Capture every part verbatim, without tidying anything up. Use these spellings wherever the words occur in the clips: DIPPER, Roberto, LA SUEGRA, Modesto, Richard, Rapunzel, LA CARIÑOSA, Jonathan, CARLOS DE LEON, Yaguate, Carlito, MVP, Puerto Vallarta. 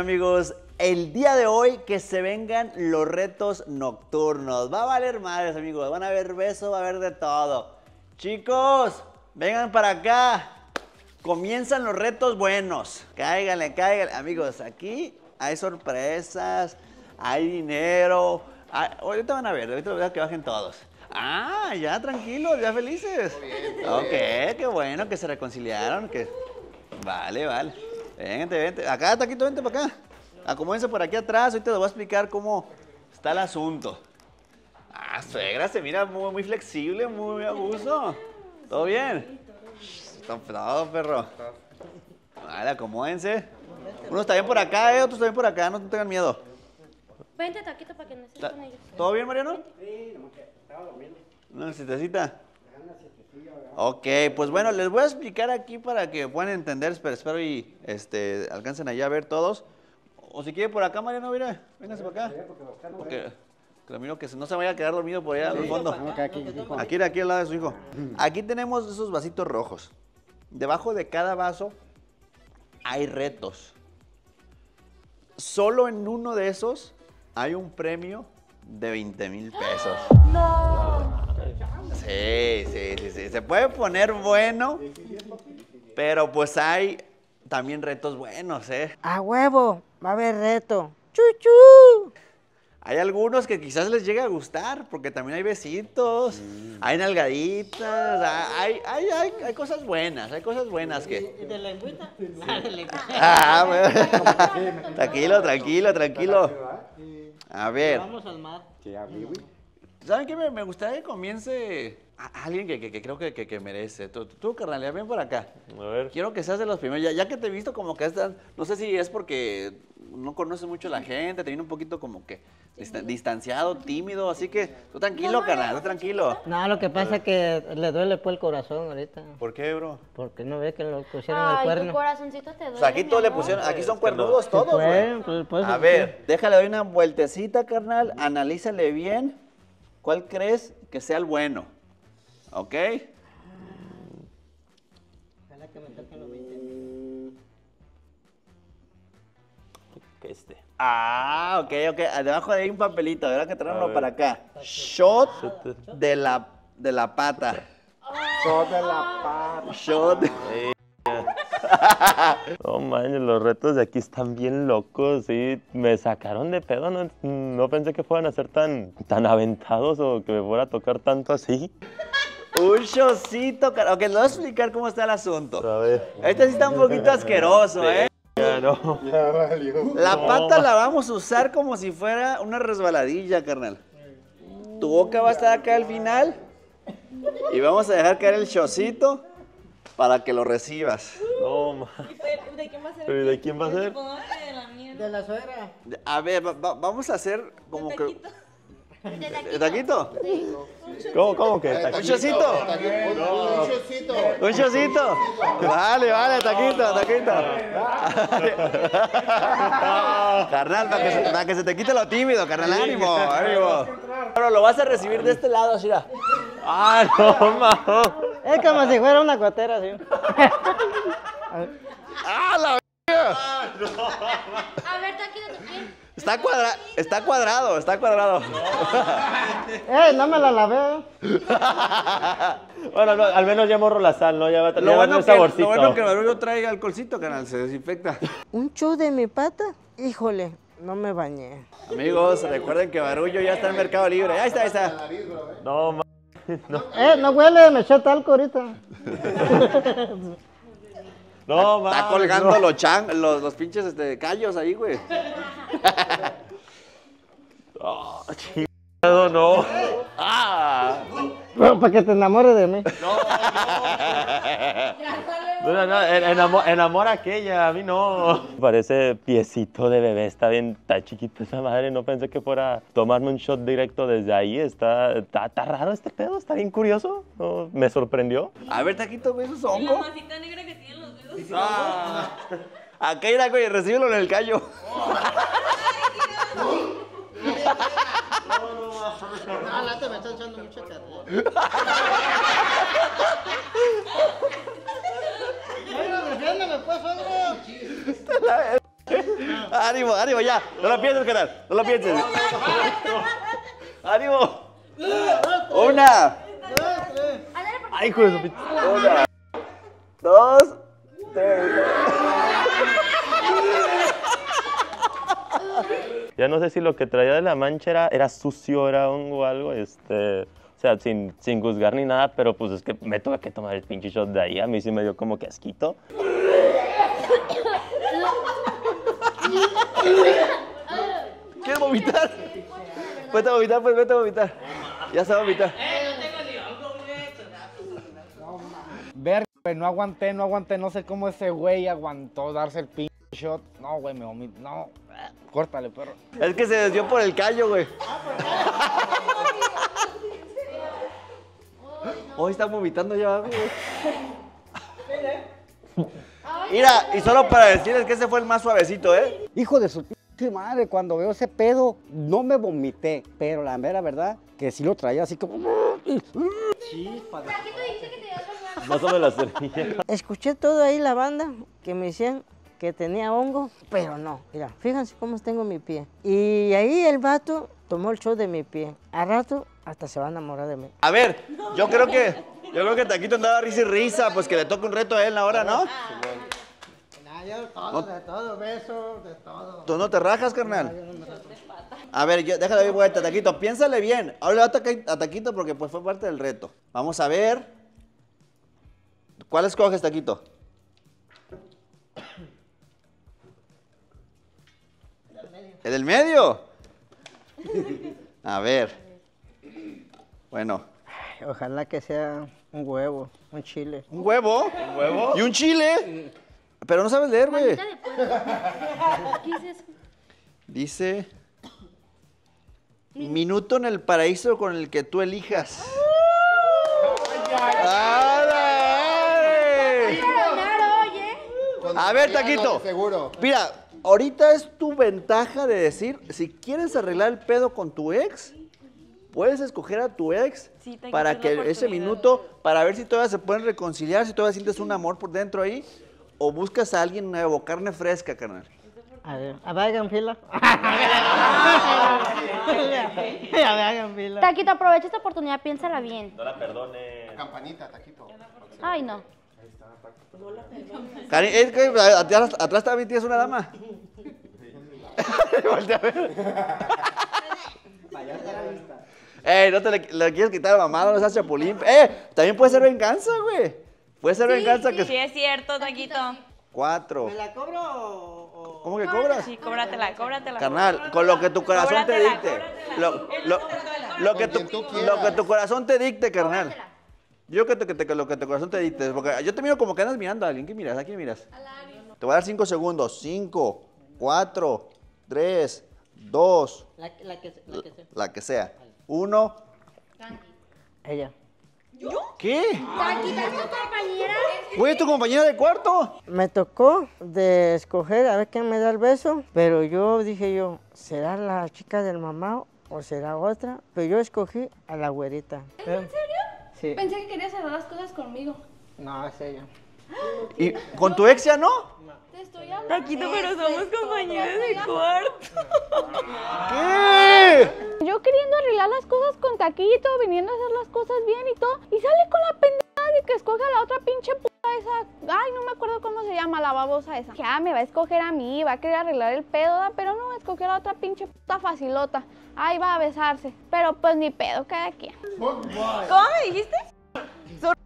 amigos, el día de hoy que se vengan los retos nocturnos. Va a valer madres, amigos, van a haber besos, va a haber de todo. Chicos, vengan para acá. Comienzan los retos buenos. Cáiganle, cáiganle. Amigos, aquí hay sorpresas, hay dinero. Hay... Ahorita van a ver, ahorita voy a que bajen todos. Ah, ya tranquilos, ya felices. Muy bien, muy ok, bien. Qué bueno que se reconciliaron. Que... Vale, vale. Vente, vente. Acá, Taquito, vente para acá. Acomódense por aquí atrás. Ahorita les voy a explicar cómo está el asunto. Ah, suegra, se mira muy, muy flexible, muy a gusto. ¿Todo bien? No, perro. Vale, acomódense. Unos también por acá, eh, otros también por acá, no tengan miedo. Vente, Taquito, para que no estés con ellos. ¿Todo bien, Mariano? Sí, estaba durmiendo. ¿Una sietecita? Ok, pues bueno, les voy a explicar aquí para que puedan entender, pero espero y este, alcancen allá a ver todos. O si quieren por acá, Mariano, mira, vénganse para acá. Porque lo miro que no se vaya a quedar dormido por allá al fondo. Aquí, aquí al lado de su hijo. Aquí tenemos esos vasitos rojos. Debajo de cada vaso hay retos. Solo en uno de esos hay un premio de veinte mil pesos. ¡No! Sí, sí, sí, sí. Se puede poner bueno, pero pues hay también retos buenos, ¿eh? ¡A huevo! Va a haber reto. ¡Chuchu! Hay algunos que quizás les llegue a gustar, porque también hay besitos, sí. Hay nalgaditas, hay, hay, hay, hay cosas buenas, hay cosas buenas que... ¿Y de lengüita? Sí. Ah, bueno. Tranquilo, tranquilo, tranquilo. A ver. Vamos al mar. ¿Saben qué? Me, me gustaría que comience a alguien que, que, que creo que, que, que merece. Tú, tú carnalía, ven por acá. A ver. Quiero que seas de los primeros. Ya, ya que te he visto como que estás... No sé si es porque no conoces mucho a la gente, te viene un poquito como que distan, distanciado, tímido. Así que tú tranquilo, no, carnal, tú tranquilo. No, lo que pasa es que le duele pues el corazón ahorita. ¿Por qué, bro? Porque no ve que lo pusieron al cuerno. Ay, tu corazoncito te duele, o sea, aquí todos le pusieron... Aquí son cuernudos sí, todos, güey. Pues, pues, a ver, sí. Déjale dar una vueltecita, carnal. Analízale bien. ¿Cuál crees que sea el bueno? ¿Ok? Ojalá que me toquen los veinte mil. Este. Ah, ok, ok. Debajo de ahí un papelito, ¿verdad? Que traerlo para acá. Shot de la, de la pata. Shot de la pata. Shot. Sí. No manches, los retos de aquí están bien locos y me sacaron de pedo, no, no pensé que fueran a ser tan, tan aventados o que me fuera a tocar tanto así. Un showcito, carajo. Ok, les voy a explicar cómo está el asunto. A ver. Este sí está un poquito asqueroso, ¿eh? Ya no. Ya valió. La pata no. La vamos a usar como si fuera una resbaladilla, carnal. Tu boca va a estar acá al final y vamos a dejar caer el showcito. Para que lo recibas. No, ma. ¿De quién va a ser? ¿De quién va a ser? De la suegra. A ver, va, va, vamos a hacer como que... ¿De taquito? Sí. ¿Cómo, cómo que? ¿Un chocito? Un chocito. ¿Un chocito? Vale, vale, taquito, taquito. Carnal, para que, para que se te quite lo tímido, carnal, ánimo, ánimo. Pero lo vas a recibir de este lado, Shira. Ah, no, ma. Es como si fuera una gotera, sí. ¡Ah, la verga! Ah, no. A ver, Taquito, tu pie. Está, cuadra está cuadrado, está cuadrado. No. ¡Eh, no me la lavé! Bueno, no, al menos ya morro la sal, ¿no? Ya va a tener bueno un saborcito. Lo bueno que el barullo traiga alcoholcito, canal, se desinfecta. ¿Un show de mi pata? Híjole, no me bañé. Amigos, recuerden que Barullo ya está en Mercado Libre. Ahí está, ahí está. No, ma. No. Eh, no huele, me eché talco ahorita. No, va. Está colgando no. Los, chan, los, los pinches este, callos ahí, güey. Oh, chingado, no. Ah. Bueno, para que te enamores de mí. No, no. No, no, enamor, enamora a aquella, a mí no. Parece piecito de bebé, está bien, está chiquita esa madre. No pensé que fuera tomarme un shot directo desde ahí. Está, está, está raro este pedo, está bien curioso. No, me sorprendió. A ver, Taquito, ve esos hongos. La masita negra que tienen los dedos. Ah. Acá irá, güey, recíbelo en el callo. Oh. No, la te me está echando mucha carne. Bueno, defiéndeme, pues, hombre. Ánimo, ánimo, ya. No la pienses, carnal. No la pienses. Ánimo. Una. Ay, hijo de su pito. Una. Dos. Tres. Ya no sé si lo que traía de la mancha era, era sucio, era hongo o algo, este... O sea, sin, sin juzgar ni nada, pero pues es que me tuve que tomar el pinche shot de ahí. A mí sí me dio como que asquito. ¿Quieres vomitar? Vete a vomitar, pues, vete a vomitar. Ya se va a vomitar. Ver, güey, no aguanté, no aguanté. No sé cómo ese güey aguantó darse el pinche shot. No, güey, me vomito. No, córtale, perro. Es que se desvió por el callo, güey. Hoy están vomitando ya, güey. Mira, y solo para decirles que ese fue el más suavecito, ¿eh? Hijo de su p madre, cuando veo ese pedo, no me vomité. Pero la mera verdad, que sí lo traía así como... Chispa. ¿Para qué tú dijiste que te ibas a más o menos la semilla? Escuché todo ahí la banda, que me decían que tenía hongo, pero no. Mira, fíjense cómo tengo mi pie. Y ahí el vato tomó el show de mi pie. A rato... hasta se va a enamorar de mí. A ver, yo creo que, yo creo que Taquito andaba risa y risa, pues que le toque un reto a él ahora, ¿no? Ah, yo de todo, de todo, besos, de todo. ¿Tú no te rajas, carnal? A ver, yo, déjale de vuelta, Taquito, piénsale bien. Ahora a Taquito porque pues fue parte del reto. Vamos a ver. ¿Cuál escoges, Taquito? ¿El del medio? A ver. Bueno. Ay, ojalá que sea un huevo, un chile. ¿Un huevo? ¿Un huevo? ¿Y un chile? Pero no sabes leer, güey. ¿Qué es eso? Dice... minuto en el paraíso con el que tú elijas. A ver, Taquito. Seguro. Mira, ahorita es tu ventaja de decir, si quieres arreglar el pedo con tu ex... puedes escoger a tu ex sí, para que ese minuto, para ver si todavía se pueden reconciliar, si todavía sientes un amor por dentro ahí, o buscas a alguien nuevo, carne fresca, carnal. A ver, a ver, hagan fila. A ver, hagan fila. Taquito, aprovecha esta oportunidad, piénsala bien. No la perdones. Campanita, Taquito. Ay, no. Ahí está, Taquito. No la perdones. Cari, es que atrás, atrás también tienes una dama. Voltea a ver. Para allá la vista. Eh, no te le, le quieres quitar a mamá, no seas chapulín. Eh, también puede ser venganza, güey. Puede ser sí, venganza sí. que... Sí, es cierto, Taquito. Cuatro. ¿Me la cobro o...? ¿Cómo que cobras? Sí, cóbratela, cóbratela. Carnal, con lo que tu corazón te dicte. Lo, lo, lo, que tu, lo que tu corazón te dicte, carnal. Yo creo que, te, que lo que tu corazón te dicte. Porque yo te miro como que andas mirando a alguien. ¿Qué miras? ¿A quién miras? Te voy a dar cinco segundos. Cinco, cuatro, tres, dos. La, la, que, la que sea. La que sea. Uno. Ella. ¿Yo? ¿Qué? Taquita es tu compañera. ¿Fue tu compañera de cuarto? Me tocó de escoger a ver quién me da el beso, pero yo dije yo, ¿será la chica del mamá o será otra? Pero yo escogí a la güerita. ¿En serio? Sí. Pensé que querías hacer las cosas conmigo. No, es ella. ¿Y con tu ex ya no? No. Te estoy hablando. Taquito, pero somos compañeros de cuarto. ¿Qué? Yo queriendo arreglar las cosas con Taquito, viniendo a hacer las cosas bien y todo, y sale con la pendejada de que escoja a la otra pinche puta esa, ay, no me acuerdo cómo se llama, la babosa esa. Que ah, me va a escoger a mí, va a querer arreglar el pedo, ¿da? Pero no, escogió a la otra pinche puta facilota. Ahí va a besarse, pero pues ni pedo, cada quien. ¿Cómo me dijiste?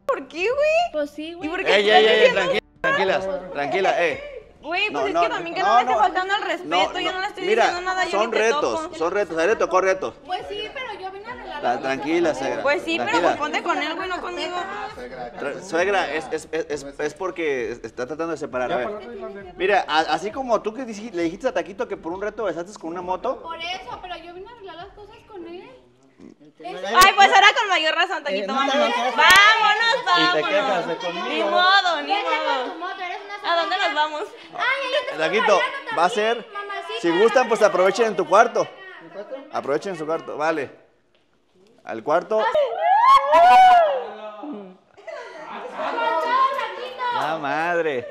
¿Por qué, güey? Pues sí, güey. Ey, ey, ey, tranquila, tranquilas, tranquila, eh. Güey, pues no, es que no, también que no, no me esté faltando al respeto, no, no, yo no le estoy mira, diciendo nada, yo son ni te retos, toco. Son retos, ahí le tocó retos. Pues sí, pero yo vine a arreglar. Tranquila, suegra. Pues sí, tranquila. Pero pues ponte con él, güey, no conmigo. Tra suegra, es, es, es, es porque está tratando de separar, a ver. Mira, a, así como tú que le dijiste a Taquito que por un reto besaste con una moto. Por eso, pero yo vine a arreglar las cosas con él. Ay, pues ahora con mayor razón, Taquito, eh, no vámonos, vámonos, vámonos. Y te quejas conmigo. Ni modo, ni modo. ¿A dónde nos vamos? Ay, Taquito, va a ser, mamacita, si gustan, pues aprovechen en tu cuarto. Aprovechen en su cuarto, vale. Al cuarto. ¡La madre!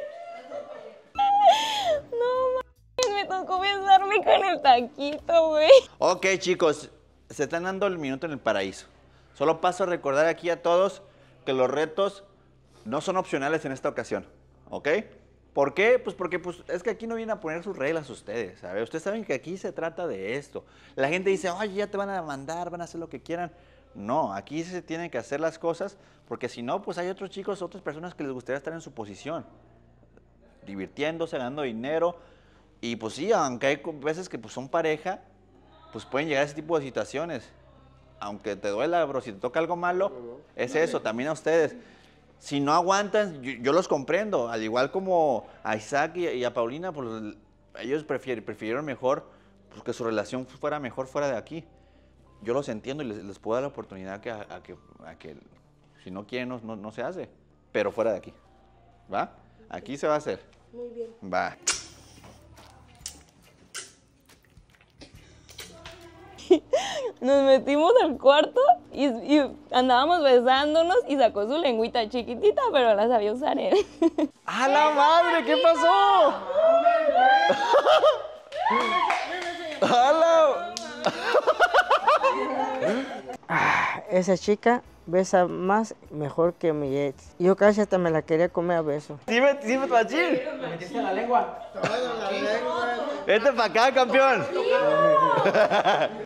No, me tocó tocó besarme con el taquito, güey. Ok, chicos, se están dando el minuto en el paraíso. Solo paso a recordar aquí a todos que los retos no son opcionales en esta ocasión, ¿ok? ¿Por qué? Pues porque pues, es que aquí no vienen a poner sus reglas ustedes, ¿sabes? Ustedes saben que aquí se trata de esto. La gente dice, oye, ya te van a mandar, van a hacer lo que quieran. No, aquí se tienen que hacer las cosas porque si no, pues hay otros chicos, otras personas que les gustaría estar en su posición, divirtiéndose, ganando dinero. Y pues sí, aunque hay veces que pues, son pareja, pues pueden llegar a ese tipo de situaciones. Aunque te duela, bro, si te toca algo malo, es eso, también a ustedes. Si no aguantan, yo, yo los comprendo. Al igual como a Isaac y, y a Paulina, pues ellos prefieren, prefirieron mejor pues, que su relación fuera mejor fuera de aquí. Yo los entiendo y les, les puedo dar la oportunidad que, a, a que, a que si no quieren, no, no, no se hace. Pero fuera de aquí. ¿Va? Aquí se va a hacer. Muy bien. Va. Nos metimos al cuarto y, y andábamos besándonos y sacó su lengüita chiquitita, pero la sabía usar él. ¡A la madre! ¿Qué pasó? ¡Hala! Ah, esa chica besa más mejor que mi ex. Yo casi hasta me la quería comer a beso. Dime, dime, Pachín. ¿Me metiste la lengua? La lengua. Vete para acá, campeón.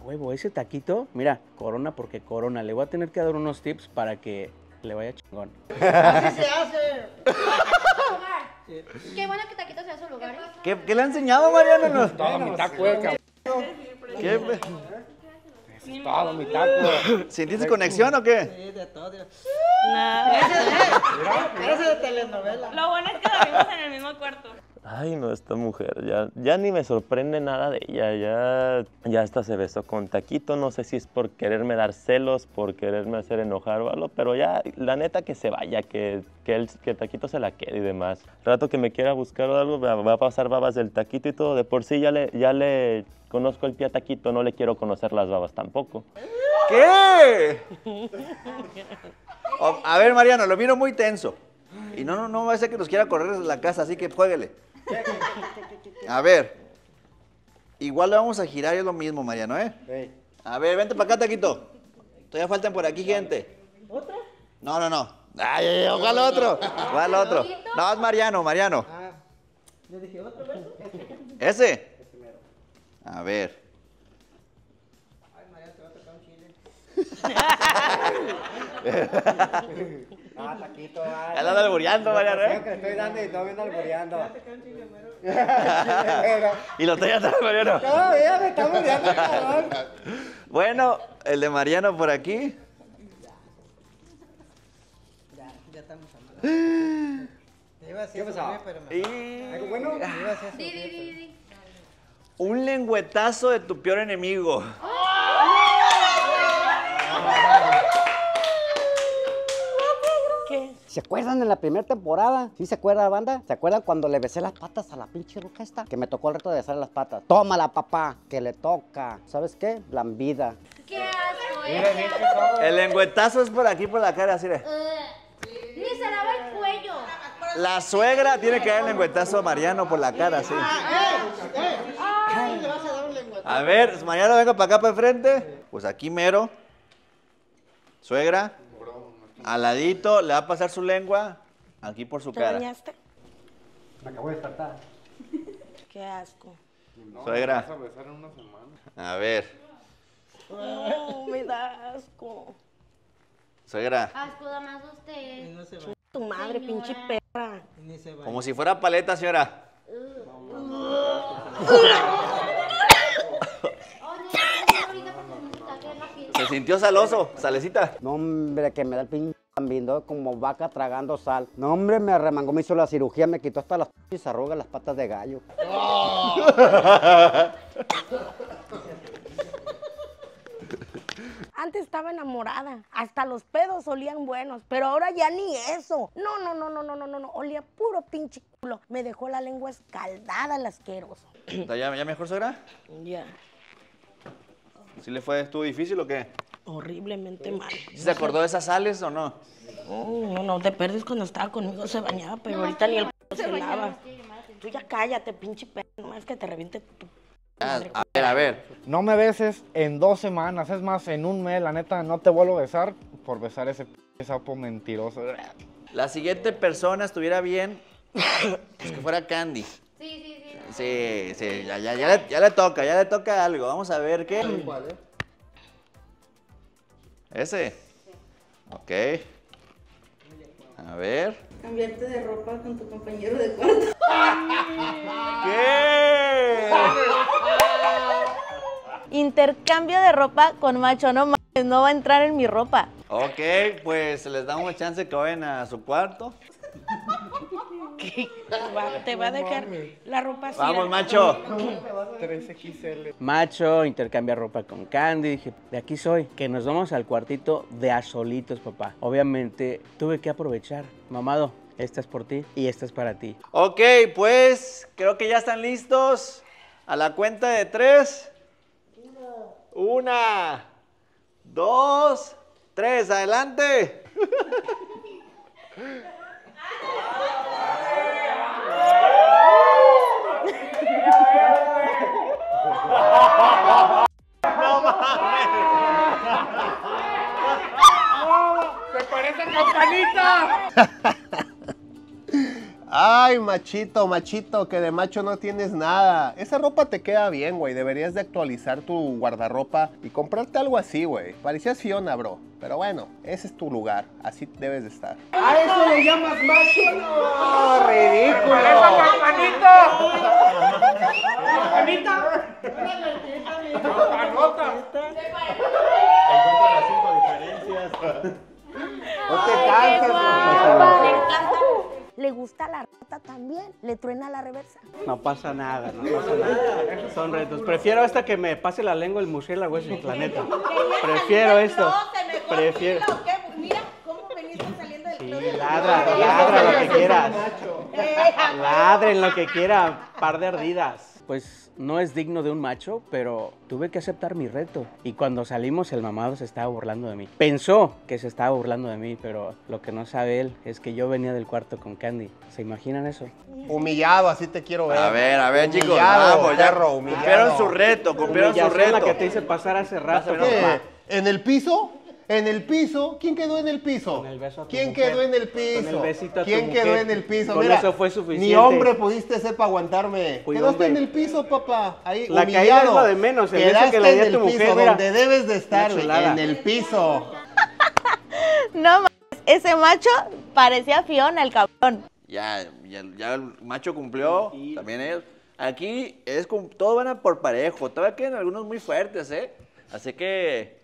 Huevo, ese taquito, mira, corona porque corona. Le voy a tener que dar unos tips para que le vaya chingón. Así se hace. Qué bueno que taquito sea su lugar. ¿Qué, ¿Qué le ha enseñado, Mariano? No, no, mi taco, cabrón. ¿Qué? Es todo, mi taco. ¿Sentiste conexión o qué? Sí, de todo. No. Parece de telenovela. Lo bueno es que dormimos en el mismo cuarto. Ay, no, esta mujer, ya, ya ni me sorprende nada de ella, ya, ya hasta se besó con taquito, no sé si es por quererme dar celos, por quererme hacer enojar o algo, pero ya, la neta, que se vaya, que, que, el, que el taquito se la quede y demás. Rato que me quiera buscar o algo, va a pasar babas del taquito y todo, de por sí ya le, ya le conozco el pie a taquito, no le quiero conocer las babas tampoco. ¿Qué? Oh, a ver, Mariano, lo miro muy tenso, y no, no, no va a ser que nos quiera correr la casa, así que juéguele. A ver, igual le vamos a girar, es lo mismo, Mariano, ¿eh? Hey. A ver, vente para acá, taquito. Todavía faltan por aquí gente. ¿Otra? No, no, no. Ay, ojalá otro. Ojalá otro. No, es Mariano, Mariano. Ah, yo dije otro verso. ¿Ese? A ver. Ay, Mariano, te va a tocar un chile. Ah, taquito, ay. Ya lo ando albureando, Mariano, ¿eh? Que le estoy dando y no viendo albureando. Y lo estoy atrás, Mariano. No, ya me está albureando, cabrón. Bueno, el de Mariano por aquí. Ya, ya estamos hablando. ¿Qué pasó? Y... Bueno, un lengüetazo de tu peor enemigo. ¿Se acuerdan de la primera temporada? ¿Sí se acuerda la banda? ¿Se acuerdan cuando le besé las patas a la pinche ruca esta? Que me tocó el reto de besarle las patas. ¡Tómala, papá! ¡Que le toca! ¿Sabes qué? Blambida. ¡Qué asco! ¿Eh? El lengüetazo es por aquí, por la cara, así de... ¡Ni se lava el cuello! La suegra tiene que dar el lengüetazo a Mariano por la cara, sí. A ver, Mariano, venga para acá, para enfrente. Pues aquí mero. Suegra. Al ladito, le va a pasar su lengua aquí por su cara. ¿Te bañaste? Me acabo de despertar. Qué asco. No, suegra. Me vas a besar en una semana. A ver. No, me da asco. Suegra. Asco, da más usted. No se va. Tu madre, señora. Pinche perra. Ni se va. Como si fuera paleta, señora. Se sintió saloso, salecita. No, hombre, que me da el pin... viendo como vaca tragando sal. No, hombre, me arremangó, me hizo la cirugía, me quitó hasta las pinches arrugas, las patas de gallo. ¡Oh! Antes estaba enamorada, hasta los pedos olían buenos, pero ahora ya ni eso. No, no, no, no, no, no, no, no, olía puro pinche culo. Me dejó la lengua escaldada, el asqueroso. ¿Ya, ya mejor, suegra? Ya. Yeah. ¿Sí le fue estuvo difícil o qué? Horriblemente mal. ¿Se acordó de esas sales o no? Oh, no, no, te perdes cuando estaba conmigo, se bañaba, pero no, ahorita ni el p*** se, se lava. Tú ya cállate, pinche p***, no es que te reviente tu A ver, a ver. No me beses en dos semanas, es más, en un mes, la neta, no te vuelvo a besar por besar ese p sapo mentiroso. La siguiente persona estuviera bien, pues que fuera Candy. Sí, sí, sí. Sí, sí, ya, ya, ya, le, ya le toca, ya le toca algo. Vamos a ver qué. ¿Cuál, eh? ¿Ese? Sí. Ok. A ver. Cambiarte de ropa con tu compañero de cuarto. ¿Qué? Intercambio de ropa con macho, no mames, no va a entrar en mi ropa. Ok, pues les damos chance que vayan a su cuarto. ¿Qué? Te va a dejar la ropa así. Vamos, macho. tres equis ele. Macho intercambia ropa con Candy. Dije, de aquí soy. Que nos vamos al cuartito de a solitos, papá. Obviamente tuve que aprovechar. Mamado, esta es por ti y esta es para ti. Ok, pues creo que ya están listos. A la cuenta de tres. Una, dos, tres. Adelante. No mames. ¡Se parece a Campanita! Ay, machito, machito, que de macho no tienes nada. Esa ropa te queda bien, güey. Deberías de actualizar tu guardarropa y comprarte algo así, güey. Parecías Fiona, bro. Pero bueno, ese es tu lugar. Así debes de estar. ¿A eso le llamas macho? ¡No, ridículo! ¡Campanita! Encuentra las cinco diferencias. No te canses, profesor. Le gusta la rata también, le truena la reversa. No pasa nada, no pasa nada. Son retos. Prefiero esta que me pase la lengua el murciélago ese planeta. Prefiero esto. Prefiero. Mira cómo veniste saliendo del closet. Sí, ladra, ladra lo que quieras. Ladren lo que quieran, par de ardidas. Pues no es digno de un macho, pero tuve que aceptar mi reto. Y cuando salimos, el mamado se estaba burlando de mí. Pensó que se estaba burlando de mí, pero lo que no sabe él es que yo venía del cuarto con Candy. ¿Se imaginan eso? Humillado, así te quiero ver. A ver, a ver, chicos. Vamos, ya cumplieron su reto, cumplieron su reto. La que te hice pasar hace rato. ¿En el piso? En el piso, ¿quién quedó en el piso? Con el beso a tu ¿Quién mujer? quedó en el piso? Con el besito a tu ¿Quién mujer? quedó en el piso? Con Mira, eso fue suficiente. Ni hombre pudiste ser para aguantarme. Fui Quedaste hombre. en el piso, papá. Ahí, la humillado. caída es lo de menos. En Quedaste que la en el tu piso, mujer, donde debes de estar, en el piso. No mames, ese macho parecía Fiona, el cabrón. Ya, ya, ya el macho cumplió, sí. También él. Aquí es todos van a por parejo. Todavía quedan algunos muy fuertes, ¿eh? Así que...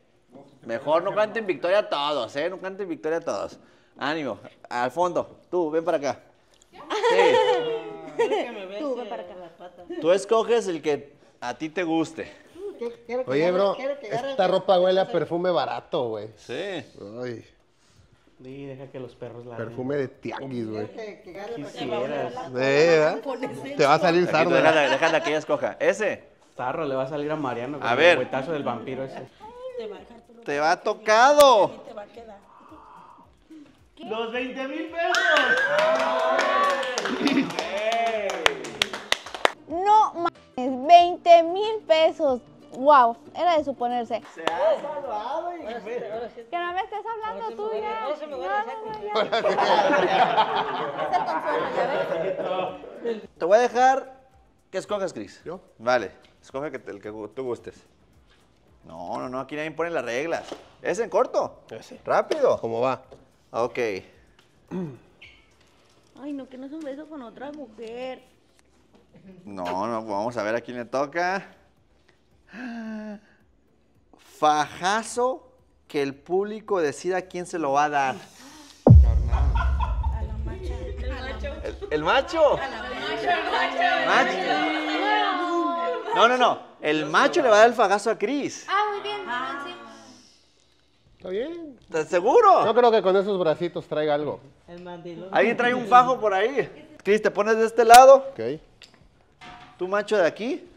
Mejor no canten victoria a todos, ¿eh? No canten victoria a todos. Ánimo, al fondo. Tú, ven para acá. Sí. Tú, ven para acá. Tú escoges el que a ti te guste. Oye, bro, esta ropa huele a perfume barato, güey. Sí. Ay. Sí, deja que los perros la... Perfume de tianguis, güey. Quisieras. ¿Eh? Te va a salir sardo. Déjala que ella escoja. Ese. Sarro, le va a salir a Mariano. A ver. El huetazo del vampiro ese. Te va, te va tocado. Y te va a quedar. ¿Qué? Los veinte mil pesos. No mames, veinte mil pesos. Wow, era de suponerse. Se ha salvado. Y... Que no me estés hablando tú ya. No se me voy a dejar. Te voy a dejar que escojas, Cris. ¿Yo? Vale, escoge el que tú gustes. No, no, no, aquí nadie pone las reglas. ¿Es en corto? Sí. Rápido. ¿Cómo va? Ok. Ay, no, que no es un beso con otra mujer. No, no, vamos a ver a quién le toca. Fajazo que el público decida quién se lo va a dar. A la macha. ¿El macho? ¿El, el macho? A la macha. ¿Macho? No, no, no. El macho le va a dar el fagazo a Cris. Ah, muy bien. Ah. ¿Está bien? ¿Estás seguro? No creo que con esos bracitos traiga algo. El mandilón. Alguien trae un fajo por ahí. Cris, te pones de este lado. Ok. Tú, macho, de aquí.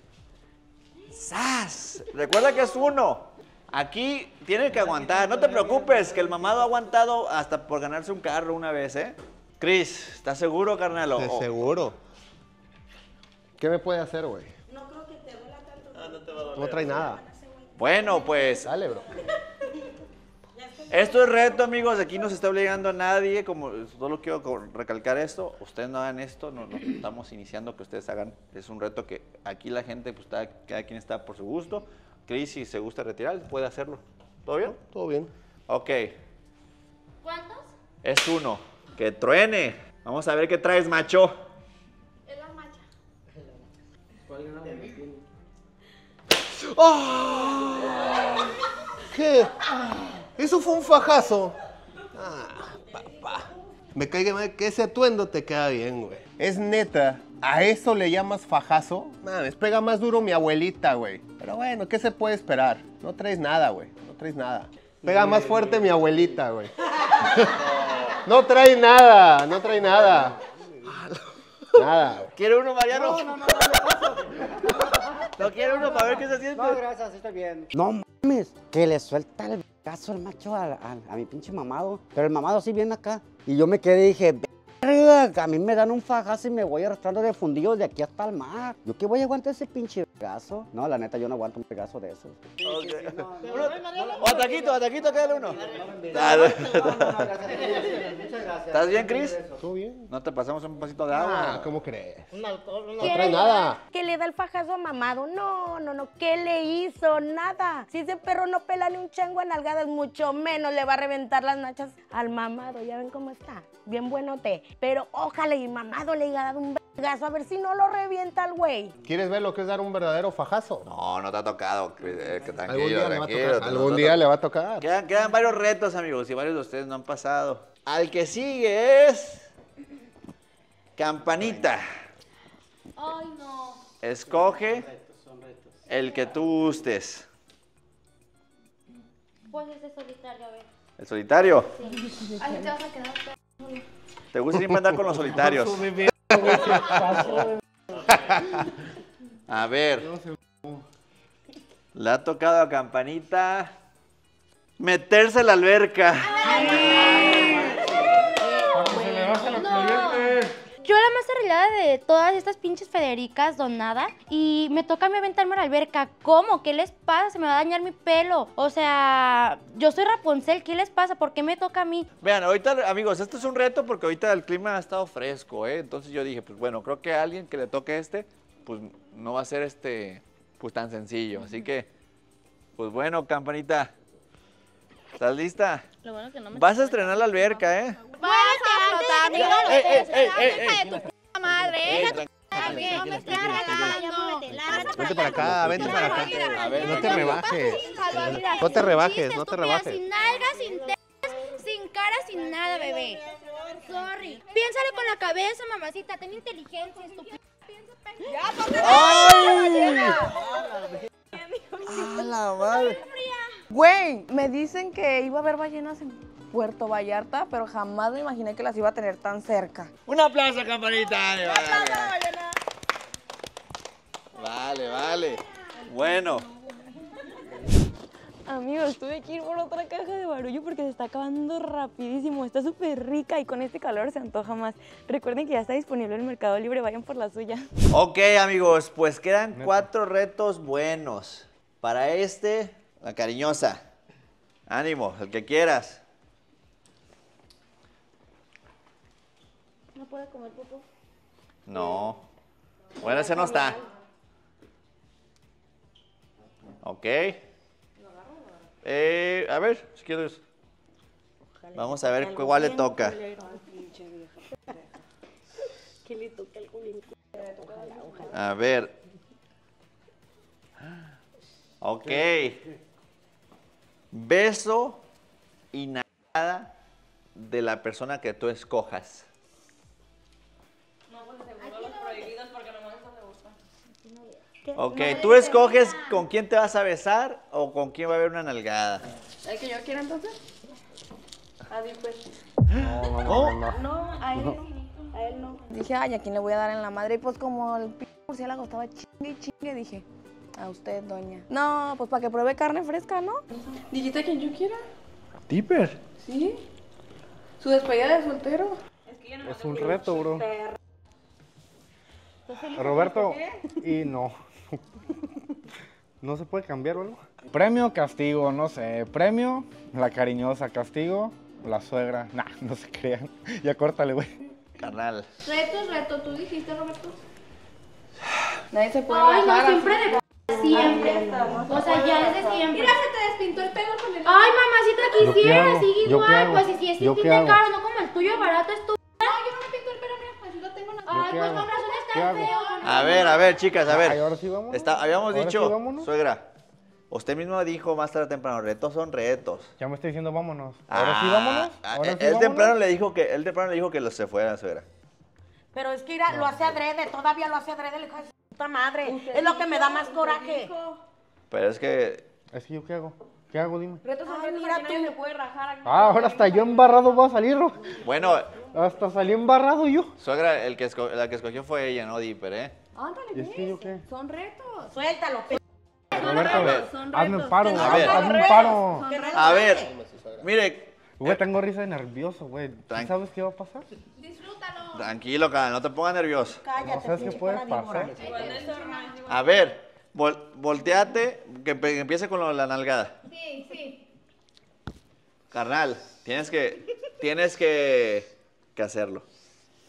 ¡Sas! Recuerda que es uno. Aquí tiene que aguantar. No te preocupes, que el mamado ha aguantado hasta por ganarse un carro una vez, ¿eh? Cris, ¿estás seguro, carnalo? Seguro. ¿Qué me puede hacer, güey? te va a doler. No trae nada. Bueno, pues. Dale, bro. Esto es reto, amigos. Aquí no se está obligando a nadie. Como solo quiero recalcar esto. Ustedes no hagan esto. No, no estamos iniciando que ustedes hagan. Es un reto que aquí la gente, pues, está, cada quien está por su gusto. Cris, si se gusta retirar, puede hacerlo. ¿Todo bien? No, todo bien. Ok. ¿Cuántos? Es uno. ¡Que truene! Vamos a ver qué traes, macho. Es la macha. ¿Cuál es la macha? ¡Oh! ¿Qué? Eso fue un fajazo. Ah, papá. Me caiga mal que ese atuendo te queda bien, güey. Es neta. ¿A eso le llamas fajazo? Nada, me pega más duro mi abuelita, güey. Pero bueno, ¿qué se puede esperar? No traes nada, güey. No traes nada. Pega más fuerte mi abuelita, güey. No trae nada, no trae nada. Nada. ¿Quiere uno, Mariano? No, no, no. No quiere uno para ver qué se siente. No, gracias, está bien. No mames, que le suelta el caso el macho a, a, a mi pinche mamado. Pero el mamado sí viene acá. Y yo me quedé y dije, a mí me dan un fajazo y me voy arrastrando de fundillos de aquí hasta el mar. ¿Yo qué voy a aguantar ese pinche vergazo? No, la neta, yo no aguanto un vergazo de esos. Okay. No, no, no. O ataquito, ataquito, quédale uno. ¿Estás bien, Cris? ¿Todo bien? ¿No te pasamos un pasito de agua? Ah, ¿cómo crees? No trae nada. ¿Qué le da el fajazo mamado? No, no, no, ¿qué le hizo? Nada. Si ese perro no pela ni un chango a nalgadas, mucho menos le va a reventar las nachas al mamado. Ya ven cómo está, bien buenote. Pero ojalá y mamado le haya dado un vergazo, a ver si no lo revienta el güey. ¿Quieres ver lo que es dar un verdadero fajazo? No, no te ha tocado. Eh, que tranquilo, algún día, tranquilo, le, va a algún día le va a tocar. Quedan, quedan varios retos, amigos, y varios de ustedes no han pasado. Al que sigue es... Campanita. Ay, no. Escoge son retos, son retos. El que tú gustes. ¿Cuál es el solitario, a ver? ¿El solitario? Sí. Ay, te vas a quedar... ¿Te gusta siempre andar con los solitarios? A ver. Le ha tocado a Campanita meterse en la alberca. Yo era más arreglada de todas estas pinches Federicas donada y me toca a mí aventarme a la alberca. ¿Cómo? ¿Qué les pasa? Se me va a dañar mi pelo. O sea, yo soy Rapunzel. ¿Qué les pasa? ¿Por qué me toca a mí? Vean, ahorita, amigos, esto es un reto porque ahorita el clima ha estado fresco, ¿eh? Entonces yo dije, pues bueno, creo que a alguien que le toque este, pues no va a ser este, pues tan sencillo. Así que, pues bueno, Campanita, ¿estás lista? Lo bueno que no me... Vas a estrenar la alberca, ¿eh? ¡Vas a flotar! ¡Deja de tu p*** madre! ¡Deja tu p*** ¡No me estés regalando! Vente para acá, vente para acá. No te rebajes. No te rebajes, no te rebajes. Sin nalgas, sin tetas, sin cara, sin nada, bebé. Sorry. Piénsale con la cabeza, mamacita. Ten inteligencia, estúpida. ¡Ya, por favor! ¡A la madre! Güey, me dicen que iba a haber ballenas en Puerto Vallarta, pero jamás me imaginé que las iba a tener tan cerca. ¡Un aplauso, Campanita! ¡Un aplauso, ballena! Vale, vale. Bueno. Amigos, tuve que ir por otra caja de barullo porque se está acabando rapidísimo. Está súper rica y con este calor se antoja más. Recuerden que ya está disponible en el Mercado Libre, vayan por la suya. Ok, amigos, pues quedan cuatro retos buenos. Para este, la cariñosa. Ánimo, el que quieras. ¿No puede comer popo? No. Bueno, ese no está. Ok. Eh, a ver, si quieres. Vamos a ver cuál le toca. A ver. Ok. Beso y nada de la persona que tú escojas. Ok, tú escoges con quién te vas a besar o con quién va a haber una nalgada. ¿El que yo quiero entonces? A Dipper. No, no, no. No, a él no. A él no. Dije, ay, ¿a quién le voy a dar en la madre? Y pues como el p*** murciélago estaba chingue y chingue, dije, a usted, doña. No, pues para que pruebe carne fresca, ¿no? ¿Dijiste a quien yo quiera? ¿Dipper? Sí. Su despedida de soltero. Es que yo no me... Es un reto, bro. Roberto, y no. ¿No se puede cambiar o algo? Premio, castigo, no sé. Premio, la cariñosa. Castigo, la suegra. Nah, no se crean. Ya córtale, güey. Carnal. Reto, reto. ¿Tú dijiste, Roberto? Nadie se puede Ay, no, siempre así. de... Siempre. Estamos. O sea, ya desde siempre. Mira, se te despintó el pelo con el... Ay, mamacita, quisiera. Sigue igual. Pues si es tinta caro, no como el tuyo barato, es tu... No, yo no me pinto el pelo, mira. Así lo tengo natural. Ay, pues con razón está feo. A ver, a ver, chicas, a ver. Ay, ahora sí vámonos. Está, habíamos ahora dicho, sí, suegra, usted mismo dijo más tarde o temprano, retos son retos. Ya me estoy diciendo vámonos. Ahora ah, sí vámonos. Ahora él, sí, él vámonos. Temprano le dijo que, él temprano le dijo que los se fueran, suegra. Pero es que irá, no, lo hace adrede, todavía lo hace adrede, le dijo a su puta madre. Usted es dijo, lo que me da más coraje. Dijo. Pero es que... ¿Es que yo qué hago? ¿Qué hago? Dime. Retos son retos, mira, nadie se puede rajar aquí. Ah, ahora hasta yo embarrado voy a salir. Bueno... Hasta salí embarrado yo. Suegra, el que esco la que escogió fue ella, no Dipper, ¿eh? Ándale, ¿y es que yo qué? Son retos. Suéltalo, p... Roberto, retos, son retos. Hazme un paro, a ver, hazme un paro. A ver, mire. Güey, tengo risa de nervioso, güey. ¿Sabes qué va a pasar? Disfrútalo. Tranquilo, cara, no te pongas nervioso. Cállate. No sabes qué puede pasar. A ver, vol volteate, que, que empiece con lo, la nalgada. Sí, sí. Carnal, tienes que... Tienes que... que hacerlo.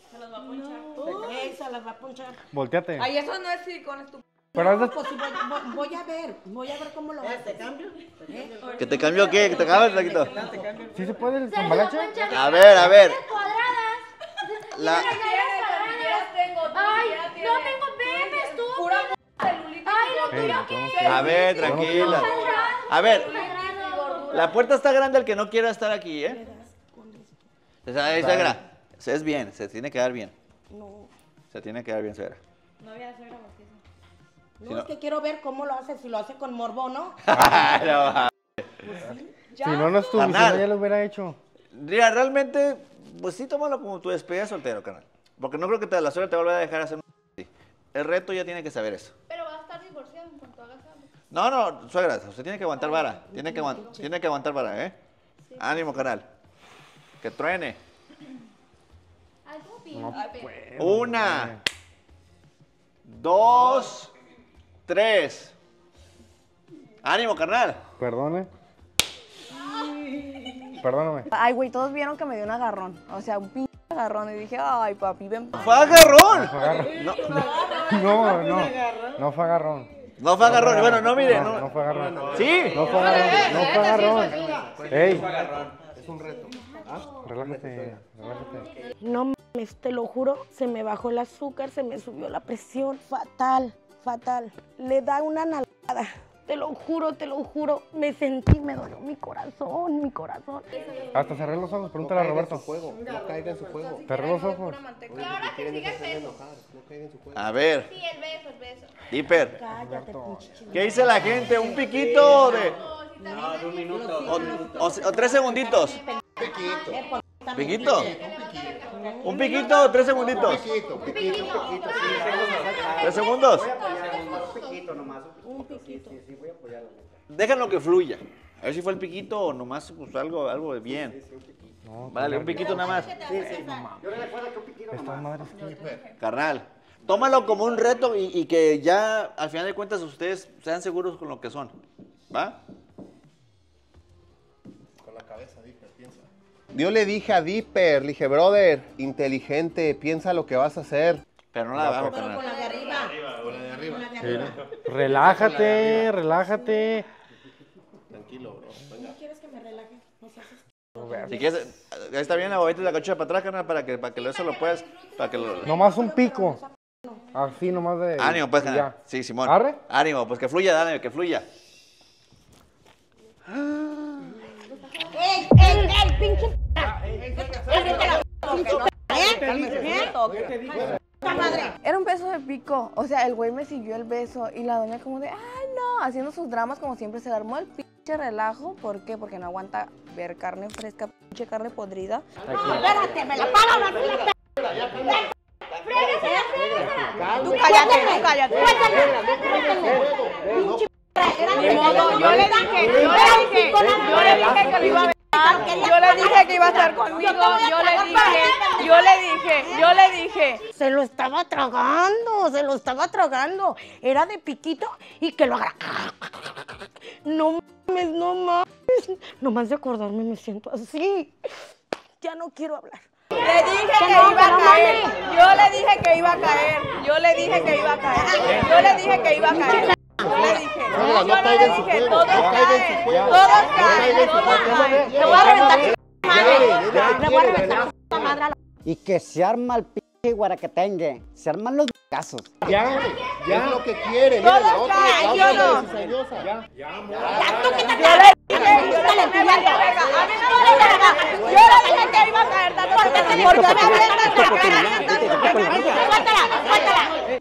Se las va a ponchar. No. Eh, se las va a ponchar. Volteate. Ay, eso no es silicón, es tu... Pero no, pues, voy, voy a ver, voy a ver cómo lo haces. ¿Te cambio? ¿Eh? ¿Que te cambio qué? ¿Que te cambio el taquito? ¿Sí se puede el zambalacho? A ver, a ver. Cuadradas. La... Ay, no tengo pepes, tú. Pura celulita. Ay, lo tuyo qué. A ver, tranquila. A ver. La puerta está grande al que no quiera estar aquí, ¿eh? Ahí, suegra. Se es bien, se tiene que dar bien. No. Se tiene que dar bien, suegra. No había suegra bautizo. No, si no, es que quiero ver cómo lo hace, si lo hace con morbo, ¿no? No, pues sí. Si no, no estuviese, ya lo hubiera hecho. Mira, realmente, pues sí, tómalo como tu despedida soltero, carnal. Porque no creo que te, la suegra te vaya a dejar hacer así. El reto ya tiene que saber eso. Pero va a estar divorciado en cuanto hagas algo. No, no, suegra, usted tiene que aguantar vara. Tiene que, aguant tiene que aguantar vara, ¿eh? Sí. Ánimo, carnal. Que truene. No puedo, Una, man. dos, tres. Ánimo, carnal. Perdone. Perdóname. Ay, güey, todos vieron que me dio un agarrón. O sea, un pinche agarrón. Y dije, ay, papi, ven. ¡Fue agarrón! No, no, no. No fue agarrón. No fue agarrón, no, bueno, no mire. No, no fue agarrón. No, no, sí. No fue agarrón. No fue agarrón. Ey. Es un reto. Ah, relájate, relájate. No mames, te lo juro, se me bajó el azúcar, se me subió la presión. Fatal, fatal. Le da una nalgada. Te lo juro, te lo juro. Me sentí, me dolió mi corazón, mi corazón. Hasta cerré los ojos, pregúntale a Roberto. No caiga en su juego. Cerré los ojos. Y ahora que siga el beso. No caiga en su juego. A ver. Sí, el beso, el beso. Dipper. Cállate, pinche. ¿Qué dice la gente? Un piquito de... No, de un minuto. O tres segunditos. Piquito. ¿Piquito? ¿Un piquito o tres segunditos? Un piquito, un piquito, un piquito. ¿Tres segundos? Un piquito nomás. Un piquito. Sí, sí, voy a apoyar la neta. Déjalo que fluya. A ver si fue el piquito o nomás pues, algo, algo de bien. Sí, sí, un piquito. Vale, un piquito nada más. Sí, sí, nomás. Yo le recuerdo que un piquito nomás. Carnal, tómalo como un reto y, y que ya al final de cuentas ustedes sean seguros con lo que son. ¿Va? Con la cabeza, Dipper, piensa. Yo le dije a Dipper, le dije, brother, inteligente, piensa lo que vas a hacer. Pero no la bajo, pero con la de arriba. Con la de arriba. La de arriba. Sí. Relájate, de arriba. relájate. Tranquilo, bro. Venga. ¿No quieres que me relaje? No seas estúpido. Si quieres, ahí está bien la bobita y la cochera para atrás, carnal, para que, para que sí, eso para lo puedas... Para que lo... Nomás un pico. Así nomás de... Ánimo, pues, carnal. Sí, Simón. ¿Arre? Ánimo, pues que fluya, dale, que fluya. ¡Ey, ey, ey, pinche p***! Era un beso de pico, o sea, el güey me siguió el beso y la doña como de, ay no, haciendo sus dramas como siempre, se le armó el pinche relajo. ¿Por qué? Porque no aguanta ver carne fresca, pinche carne podrida. No, espérate, me la paro, la p***. ¡Fréguesela, fréguesela! Tú cállate, tú cállate. Pinche p***, era mi modo, yo le dije, yo le dije, yo le dije que lo iba a ver. yo le dije que iba a estar conmigo, yo le dije, yo le dije, yo le dije. Se lo estaba tragando, se lo estaba tragando. Era de piquito y que lo agarra. No mames, no mames. Nomás de acordarme me siento así. Ya no quiero hablar. Le dije que, que no, iba a caer. No, yo le dije que iba a caer. Yo le dije que iba a caer. Yo le dije que iba a caer. Yo le dije. No, no caiga en su cuello. Todos caen. Todos caen. Te voy a reventar tu madre. Te voy a reventar tu madre. Y que se arma el p*** guaraquetengue. Se arman los casos. Ya, ya. Es lo que quiere. Todos caen. Yo no. Ya, ya. Ya,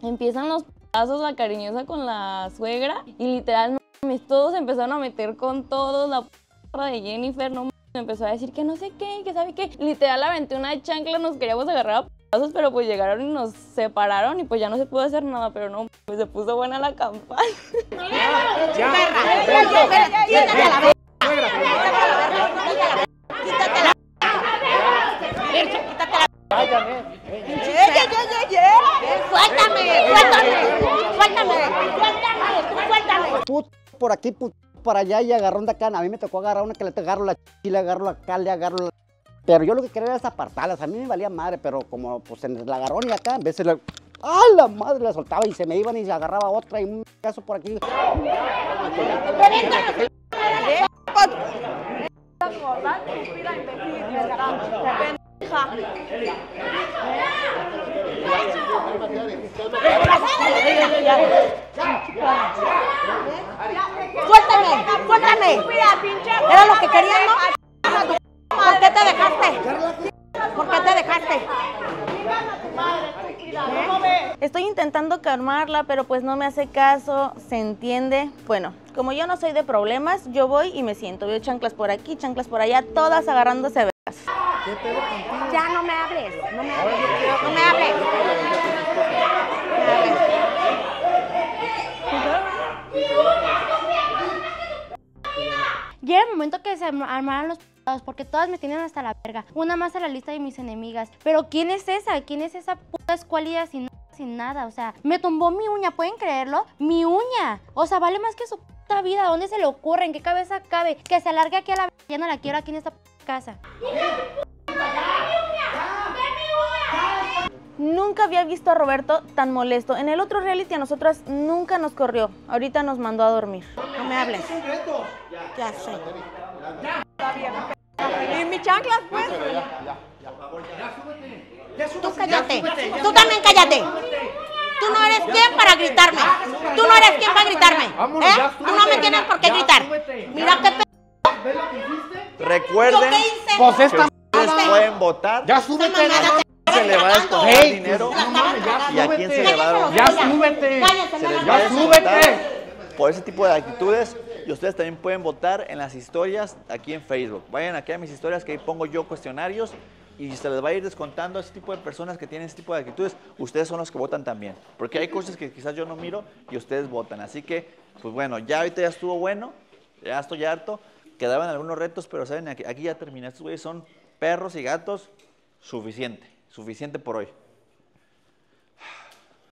empiezan los pedazos La Cariñosa con La Suegra y literal no, todos empezaron a meter con todos. La p*** de Jennifer no me empezó a decir que no sé qué, que sabe qué. Literal aventé una chancla, nos queríamos agarrar a pedazos, pero pues llegaron y nos separaron y pues ya no se pudo hacer nada, pero no, pues se puso buena la campana. Ya, por aquí, put, para allá y agarró de acá. A mí me tocó agarrar una que le agarro la ch... y le agarro acá, le agarro la... Pero yo lo que quería era apartarlas, a mí me valía madre, pero como pues se la agarró y acá, en vez de la... ¡Ah, la madre! La soltaba y se me iban y se agarraba otra y un caso por aquí. ¡Suéltame! ¡Suéltame! Era lo que queríamos. ¿Por qué te dejaste? ¿Por qué te dejaste? Estoy intentando calmarla, pero pues no me hace caso, se entiende. Bueno, como yo no soy de problemas, yo voy y me siento. Veo chanclas por aquí, chanclas por allá, todas agarrándose a vergas. Ya no me hables, no me hables, no me hables. Llega el momento que se armaron los p***ados porque todas me tienen hasta la verga. Una más a la lista de mis enemigas. Pero ¿quién es esa? ¿Quién es esa puta escuálida sin, sin nada? O sea, me tumbó mi uña, ¿pueden creerlo? ¡Mi uña! O sea, vale más que su puta vida. ¿Dónde se le ocurre? ¿En qué cabeza cabe? Que se alargue aquí a la verga. Ya no la quiero aquí en esta puta casa. Nunca había visto a Roberto tan molesto. En el otro reality a nosotras nunca nos corrió. Ahorita nos mandó a dormir. No me hables. Ya sé. ¿Y mis chanclas, pues? Tú cállate. Tú también cállate. Tú no eres quien para gritarme. Tú no eres quien para gritarme. ¿Eh? Tú no me tienes por qué gritar. Mira qué p***. Recuerden, pues esta pueden votar. Ya súbete. Se le va a descontar hey, dinero no mames, ya, y a quién se le va a dar ya súbete, se les va a descontar por ese tipo de actitudes. Y ustedes también pueden votar en las historias aquí en Facebook. Vayan aquí a mis historias que ahí pongo yo cuestionarios y se les va a ir descontando a ese tipo de personas que tienen ese tipo de actitudes. Ustedes son los que votan también, porque hay cosas que quizás yo no miro y ustedes votan. Así que, pues bueno, ya ahorita ya estuvo bueno, ya estoy harto. Quedaban algunos retos, pero saben, aquí, aquí ya terminé. Estos güeyes son perros y gatos, suficiente. Suficiente por hoy.